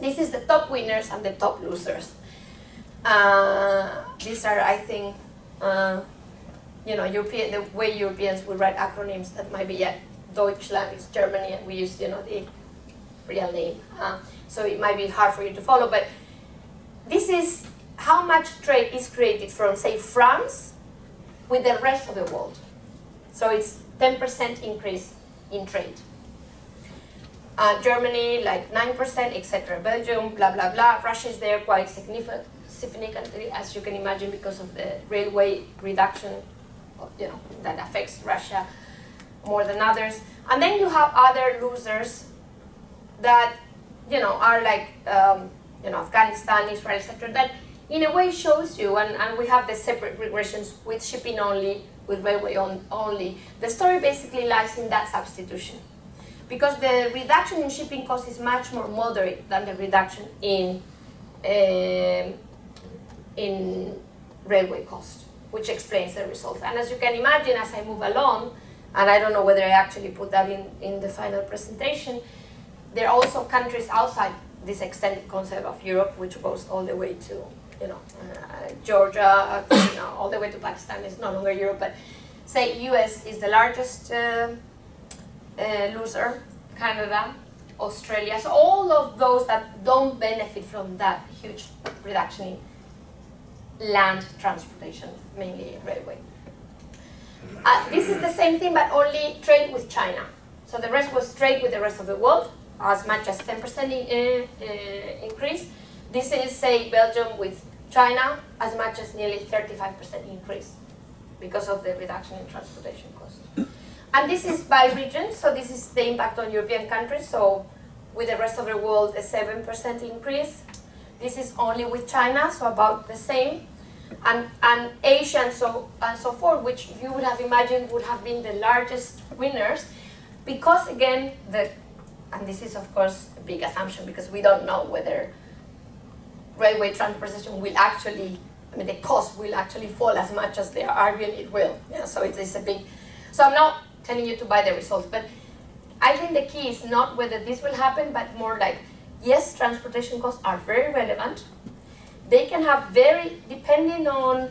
this is the top winners and the top losers. These are, I think, you know, European, the way Europeans will write acronyms, that might be, yeah, Deutschland is Germany, and we use, you know, the real name. So it might be hard for you to follow, but this is how much trade is created from, say, France with the rest of the world. So it's 10% increase in trade. Germany, like 9%, etc. Belgium, blah, blah, blah. Russia is there quite significantly, as you can imagine, because of the railway reduction, you know, that affects Russia more than others. And then you have other losers that, you know, are like, you know, Afghanistan, Israel, etc. That in a way shows you, and we have the separate regressions with shipping only, with railway only. The story basically lies in that substitution, because the reduction in shipping costs is much more moderate than the reduction in railway cost, which explains the results. And as you can imagine, as I move along, and I don't know whether I actually put that in the final presentation, there are also countries outside this extended concept of Europe, which goes all the way to, you know, Georgia, you know, all the way to Pakistan. It's no longer Europe, but say US is the largest loser, Canada, Australia. So all of those that don't benefit from that huge reduction in land transportation, mainly railway. This is the same thing, but only trade with China. So the rest was trade with the rest of the world, as much as 10% increase. This is, say, Belgium with China, as much as nearly 35% increase because of the reduction in transportation costs. And this is by region, so this is the impact on European countries, so with the rest of the world, a 7% increase. This is only with China, so about the same. And Asia and so forth, which you would have imagined would have been the largest winners, because again, and this is of course a big assumption, because we don't know whether railway transportation will actually, I mean, the cost will actually fall as much as they are arguing it will. Yeah, so it is a big, so I'm not telling you to buy the results, but I think the key is not whether this will happen, but more like, yes, transportation costs are very relevant, they can have very, depending on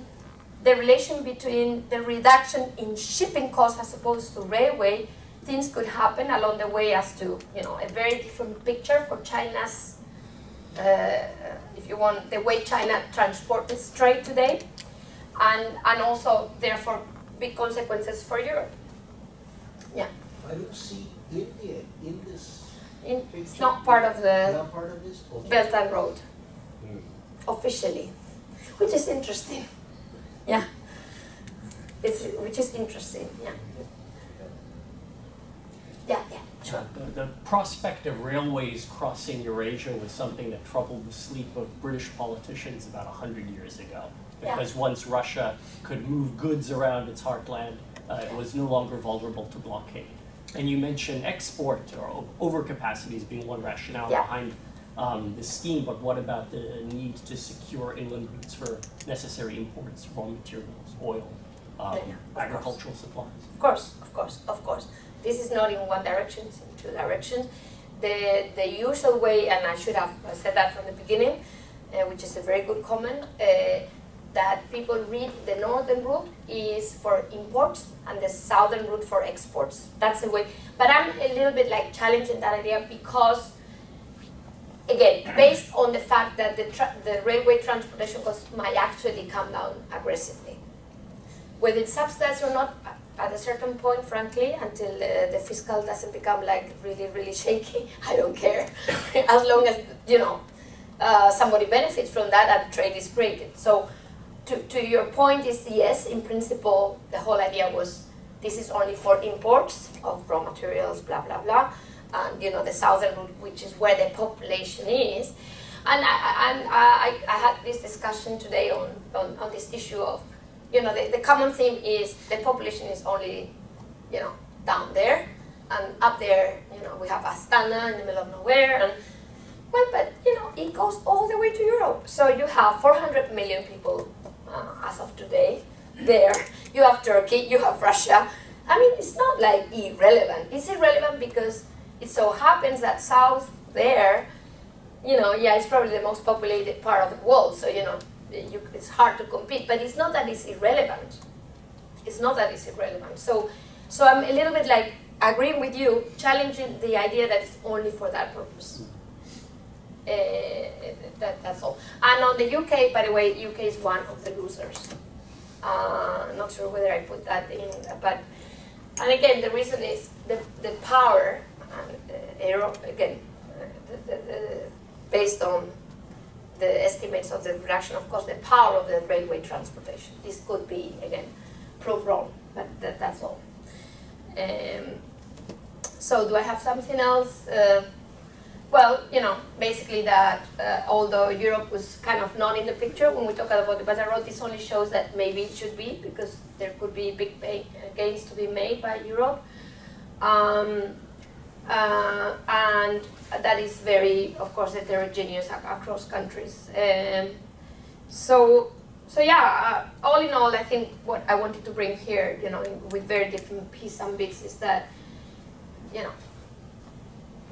the relation between the reduction in shipping costs as opposed to railway, things could happen along the way as to, you know, a very different picture for China's, if you want, the way China transports its trade today, and also, therefore, big consequences for Europe. Yeah. I don't see India in this picture. It's not part of the Belt and Road, officially, which is interesting. Yeah. Which is interesting, yeah. Yeah, yeah, sure. The prospect of railways crossing Eurasia was something that troubled the sleep of British politicians about 100 years ago. Because once Russia could move goods around its heartland, it was no longer vulnerable to blockade. And you mentioned export or overcapacity as being one rationale behind this scheme, but what about the need to secure inland routes for necessary imports, raw materials, oil, agricultural supplies? Of course, of course, of course. This is not in one direction, it's in two directions. The usual way, and I should have said that from the beginning, which is a very good comment, that people read the northern route is for imports and the southern route for exports. That's the way. But I'm a little bit like challenging that idea because, again, based on the fact that the railway transportation costs might actually come down aggressively. Whether it's subsidized or not, at a certain point, frankly, until the fiscal doesn't become like really, really shaky, I don't care. As long as, you know, somebody benefits from that and trade is created. So to your point is, yes, in principle, the whole idea was this is only for imports of raw materials, blah, blah, blah. And, you know, the southern route, which is where the population is. And I had this discussion today on this issue of, you know, the common theme is the population is only, you know, down there, and up there, you know, we have Astana in the middle of nowhere, and, well, but, you know, it goes all the way to Europe. So you have 400 million people as of today there. You have Turkey, you have Russia. I mean, it's not like irrelevant. It's irrelevant because it so happens that south there, you know, yeah, it's probably the most populated part of the world, so, you know, it's hard to compete, but it's not that it's irrelevant. It's not that it's irrelevant. So I'm a little bit like agreeing with you, challenging the idea that it's only for that purpose. That's all. And on the UK, by the way, UK is one of the losers. Not sure whether I put that in, but, and again, the reason is the power, again, based on the estimates of the reduction, of course, the power of the railway transportation. This could be, again, proved wrong, but that's all. So do I have something else? Well, you know, basically that although Europe was kind of not in the picture, when we talk about the Belt and Road, this only shows that maybe it should be, because there could be big gains to be made by Europe. And that is very, of course, heterogeneous across countries. So yeah, all in all, I think what I wanted to bring here, you know, with very different pieces and bits, is that, you know,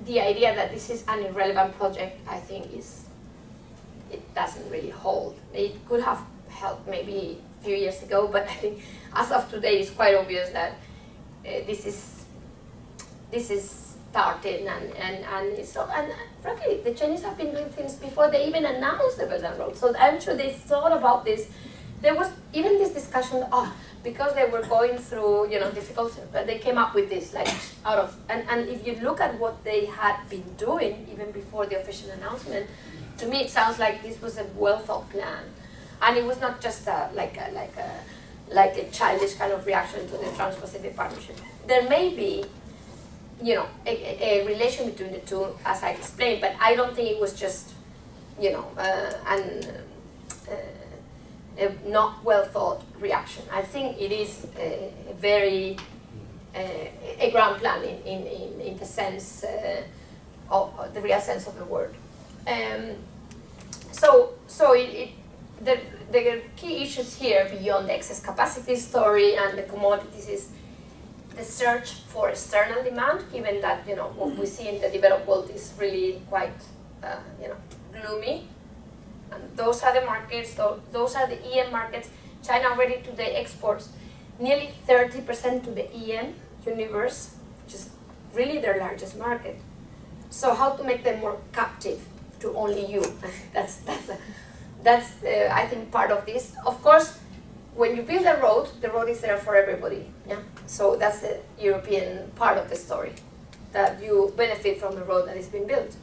the idea that this is an irrelevant project, I think, it doesn't really hold. It could have helped maybe a few years ago, but I think as of today, it's quite obvious that this is starting, and frankly, the Chinese have been doing things before they even announced the Belt and Road. So I'm sure they thought about this. There was even this discussion, because they were going through, you know, difficulties, but they came up with this, like, out of, and if you look at what they had been doing even before the official announcement, to me it sounds like this was a well thought plan, and it was not just like a childish kind of reaction to the Trans-Pacific Partnership. There may be, you know, a relation between the two, as I explained, but I don't think it was just, you know, a not well thought reaction. I think it is a very, a ground plan in the sense, of the real sense of the word. So the key issues here beyond the excess capacity story and the commodities is the search for external demand, given that, you know, what we see in the developed world is really quite, you know, gloomy. Those are the markets, those are the EM markets. China already today exports nearly 30% to the EM universe, which is really their largest market. So how to make them more captive to only you? that's I think part of this. Of course, when you build a road, the road is there for everybody. Yeah. So that's the European part of the story, that you benefit from the road that is being built.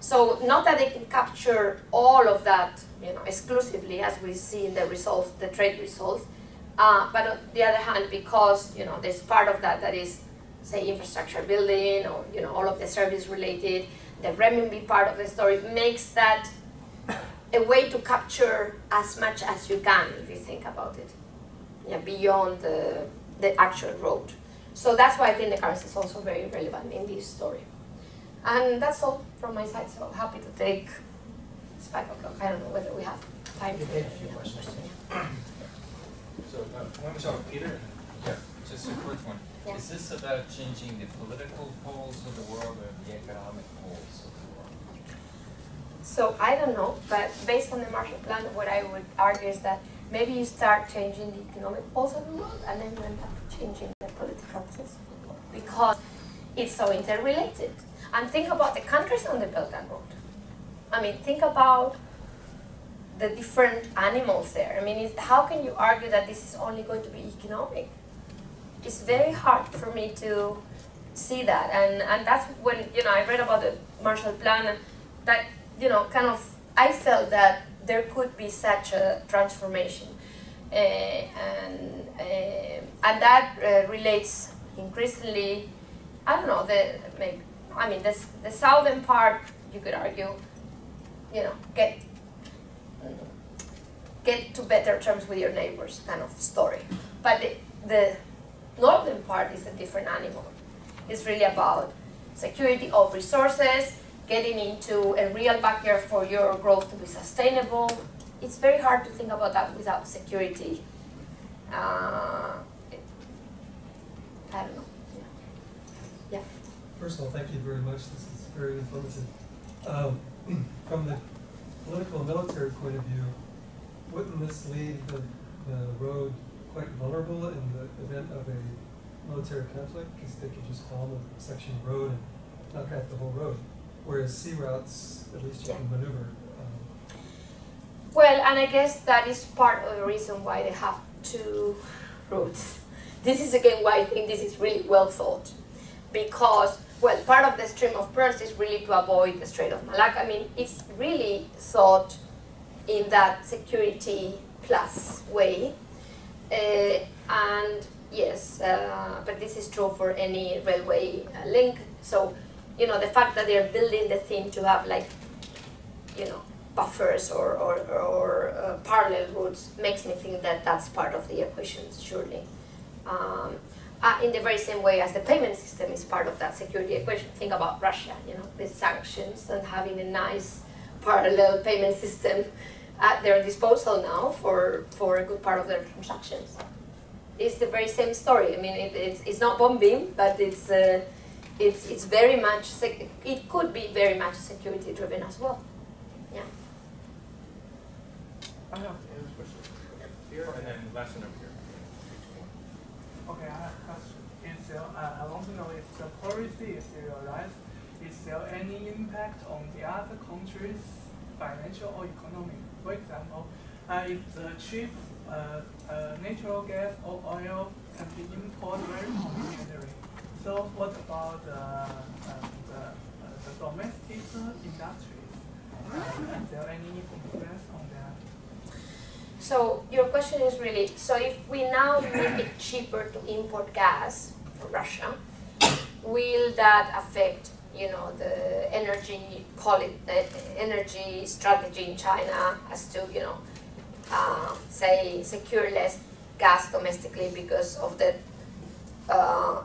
So not that they can capture all of that, you know, exclusively, as we see in the results, the trade results. But on the other hand, because you know there's part of that that is, say, infrastructure building, or you know all of the service related, the renminbi part of the story makes that a way to capture as much as you can, if you think about it, yeah, beyond the actual road. So that's why I think the currency is also very relevant in this story. And that's all from my side, so happy to take, it's 5 o'clock, I don't know whether we have time for a few questions. Yeah. So, one more, Peter? Yeah, just a quick one. Yeah. Is this about changing the political poles of the world or the economic poles of the world? So, I don't know, but based on the Marshall Plan, what I would argue is that maybe you start changing the economic poles of the world, and then you end up changing the political poles of the world, because it's so interrelated. And think about the countries on the Belt and Road. I mean, think about the different animals there. I mean, how can you argue that this is only going to be economic? It's very hard for me to see that. And that's when, you know, I read about the Marshall Plan, and that, you know, kind of, I felt that there could be such a transformation. And that relates increasingly, I don't know, the southern part, you could argue, you know, get to better terms with your neighbors kind of story. But the northern part is a different animal. It's really about security of resources, getting into a real backyard for your growth to be sustainable. It's very hard to think about that without security. I don't know. Yeah. Yeah. First of all, thank you very much. This is very informative. From the political military point of view, wouldn't this leave the road quite vulnerable in the event of a military conflict? Because they could just bomb a section of road and knock out the whole road. Whereas sea routes, at least you can maneuver. Well, and I guess that is part of the reason why they have two routes. This is again why I think this is really well thought. Because, well, part of the stream of pearls is really to avoid the Strait of Malacca. I mean, it's really thought in that security plus way. And yes, but this is true for any railway link. So, you know, the fact that they're building the thing to have, like, you know, buffers or parallel routes makes me think that that's part of the equations, surely. In the very same way as the payment system is part of that security equation. Think about Russia, you know, the sanctions and having a nice parallel payment system at their disposal now for a good part of their transactions. It's the very same story. I mean, it's not bombing, but it's very much, it could be very much security driven as well. Yeah. I have a question here and then last one over here. Okay, I have a question. I want to know if the policy is serialized, is there any impact on the other countries' financial or economic? For example, if the cheap natural gas or oil can be imported very conveniently, so what about the domestic industries? Is there any influence on that? So your question is really, so if we now make it cheaper to import gas from Russia, will that affect, you know, the energy energy strategy in China as to, you know, say secure less gas domestically because of the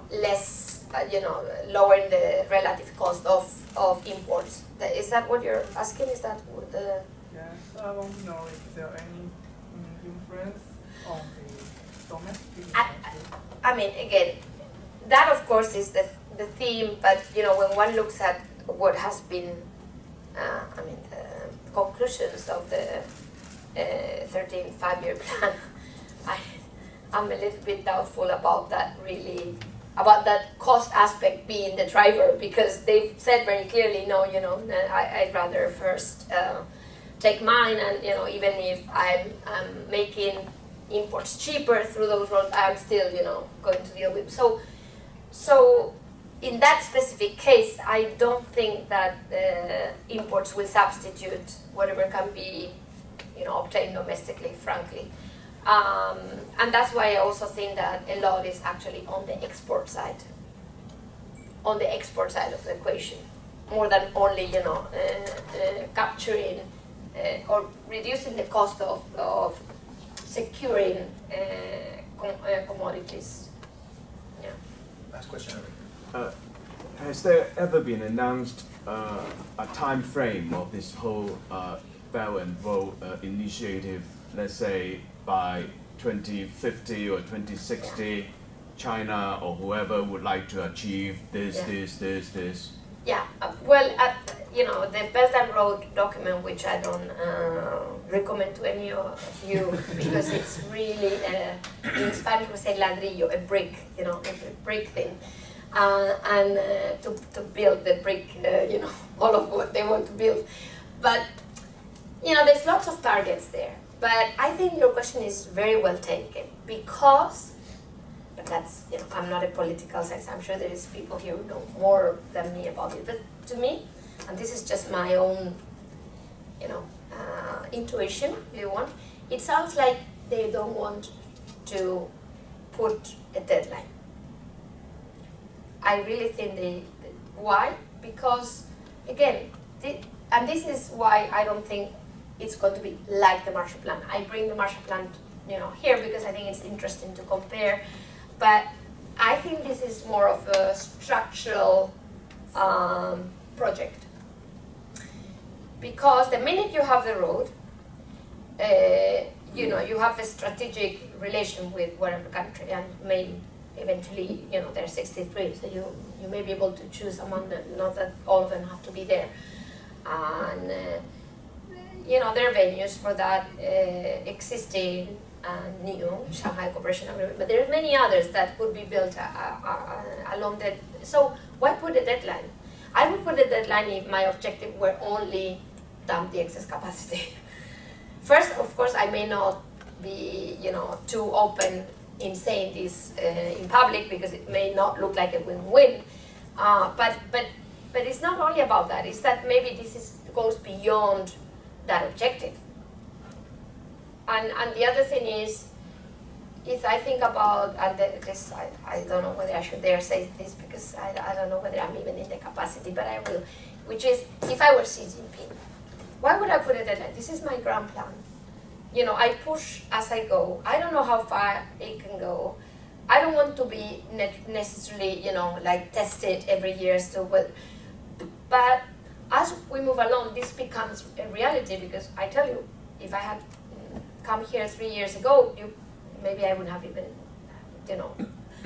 less, you know, lowering the relative cost of imports? Is that what you're asking? Is that what the? Yes, I want to know if there are any influence on the domestic. I mean, again, that of course is the theme, but you know, when one looks at what has been, I mean, the conclusions of the 13th Five-Year Plan, I'm a little bit doubtful about that, really, about that cost aspect being the driver, because they've said very clearly, no, you know, I'd rather first take mine, and, you know, even if I'm making imports cheaper through those roads, I'm still, you know, going to deal with. So in that specific case, I don't think that imports will substitute whatever can be, you know, obtained domestically, frankly. And that's why I also think that a lot is actually on the export side, of the equation, more than only, you know, capturing or reducing the cost of securing commodities. Yeah. Last question. Has there ever been announced a time frame of this whole Belt and Road initiative? Let's say by 2050 or 2060, yeah, China or whoever would like to achieve this, yeah, this. Yeah, well, you know, the Belt and Road document, which I don't recommend to any of you, because it's really, in Spanish we say ladrillo, a brick, you know, a brick thing. And to build the brick, you know, all of what they want to build. But, you know, there's lots of targets there. But I think your question is very well taken, because, but that's, you know, I'm not a political scientist, I'm sure there is people here who know more than me about it, but to me, and this is just my own, you know, intuition, if you want, it sounds like they don't want to put a deadline. I really think why? Because, again, and this is why I don't think it's going to be like the Marshall Plan. I bring the Marshall Plan, you know, here because I think it's interesting to compare. But I think this is more of a structural project, because the minute you have the road, you know, you have a strategic relation with whatever country, and may eventually, you know, there are 63, so you may be able to choose among them. Not that all of them have to be there, and. You know, there are venues for that, existing and new Shanghai Cooperation Agreement, but there are many others that could be built along that. So why put a deadline? I would put a deadline if my objective were only dump the excess capacity. First, of course, I may not be, you know, too open in saying this in public, because it may not look like a win-win. But it's not only about that. It's that maybe this goes beyond that objective. And the other thing is, if I think about, and this, I don't know whether I should dare say this, because I don't know whether I'm even in the capacity, but I will, which is, if I were Xi Jinping, why would I put it that? This is my grand plan. You know, I push as I go. I don't know how far it can go. I don't want to be necessarily, you know, like tested every year, but as we move along, this becomes a reality, because I tell you, if I had come here 3 years ago, maybe I wouldn't have even, you know,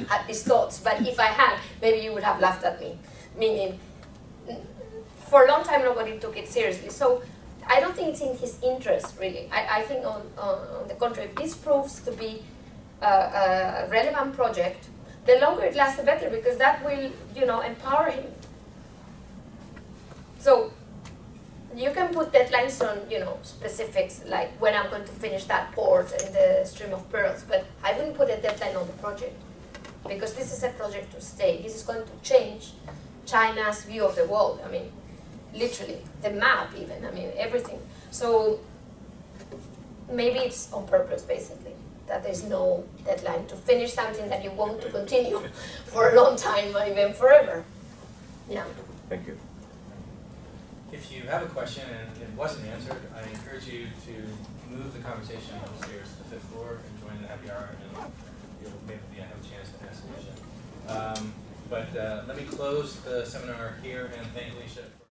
had these thoughts. But if I had, maybe you would have laughed at me. Meaning, for a long time, nobody took it seriously. So I don't think it's in his interest, really. I think, on the contrary, if this proves to be a relevant project, the longer it lasts, the better, because that will, you know, empower him. So you can put deadlines on, you know, specifics, like when I'm going to finish that port in the Stream of Pearls, but I wouldn't put a deadline on the project, because this is a project to stay. This is going to change China's view of the world. I mean, literally, the map even, I mean, everything. So maybe it's on purpose, basically, that there's no deadline to finish something that you want to continue for a long time or even forever. Yeah. Thank you. If you have a question and it wasn't answered, I encourage you to move the conversation upstairs to the 5th floor and join the happy hour, and you'll maybe have a chance to ask a question. Let me close the seminar here and thank Alicia.